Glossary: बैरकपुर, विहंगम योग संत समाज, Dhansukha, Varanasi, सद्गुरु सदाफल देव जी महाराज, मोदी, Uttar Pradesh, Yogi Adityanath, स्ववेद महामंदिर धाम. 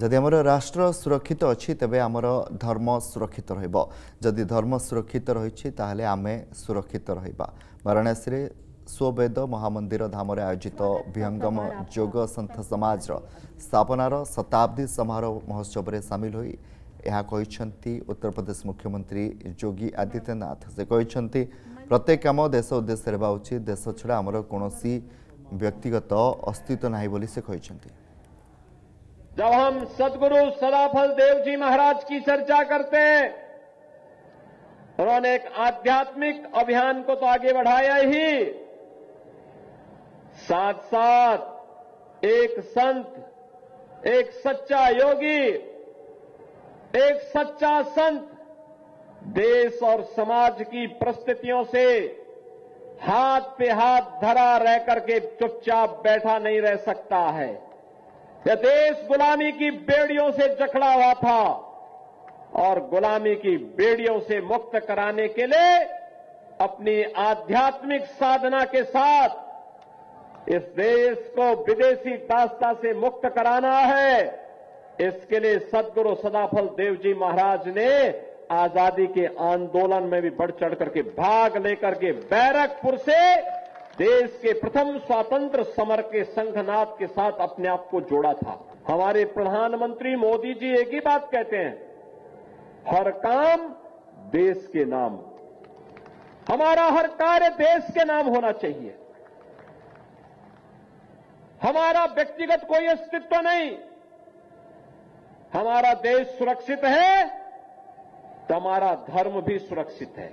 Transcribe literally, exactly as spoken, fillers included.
जदि आमर राष्ट्र सुरक्षित अच्छी तेबे आमर धर्म सुरक्षित रहिबो। जदि धर्म सुरक्षित रही ताहले आमे सुरक्षित रहिबा। वाराणसी रे स्ववेद महामंदिर धाम आयोजित विहंगम योग संत समाज स्थापनार शताब्दी समारोह महोत्सव में सामिल होई यह कहिसंती उत्तर प्रदेश मुख्यमंत्री योगी आदित्यनाथ। से कहिसंती प्रत्येक काम देश उद्देश्य हेबा उचित, देश छड़ा आमर कोनोसी व्यक्तिगत अस्तित्व नाही बोली से कहिसंती। जब हम सद्गुरु सदाफल देव जी महाराज की चर्चा करते हैं, उन्होंने एक आध्यात्मिक अभियान को तो आगे बढ़ाया ही, साथ साथ एक संत, एक सच्चा योगी, एक सच्चा संत देश और समाज की परिस्थितियों से हाथ पे हाथ धरा रह करके चुपचाप बैठा नहीं रह सकता है। यह देश गुलामी की बेड़ियों से जकड़ा हुआ था और गुलामी की बेड़ियों से मुक्त कराने के लिए अपनी आध्यात्मिक साधना के साथ इस देश को विदेशी दास्ता से मुक्त कराना है। इसके लिए सद्गुरु सदाफल देव जी महाराज ने आजादी के आंदोलन में भी बढ़ चढ़ करके भाग लेकर के बैरकपुर से देश के प्रथम स्वतंत्र समर के संघनाद के साथ अपने आप को जोड़ा था। हमारे प्रधानमंत्री मोदी जी एक ही बात कहते हैं, हर काम देश के नाम। हमारा हर कार्य देश के नाम होना चाहिए। हमारा व्यक्तिगत कोई अस्तित्व नहीं। हमारा देश सुरक्षित है, हमारा धर्म भी सुरक्षित है।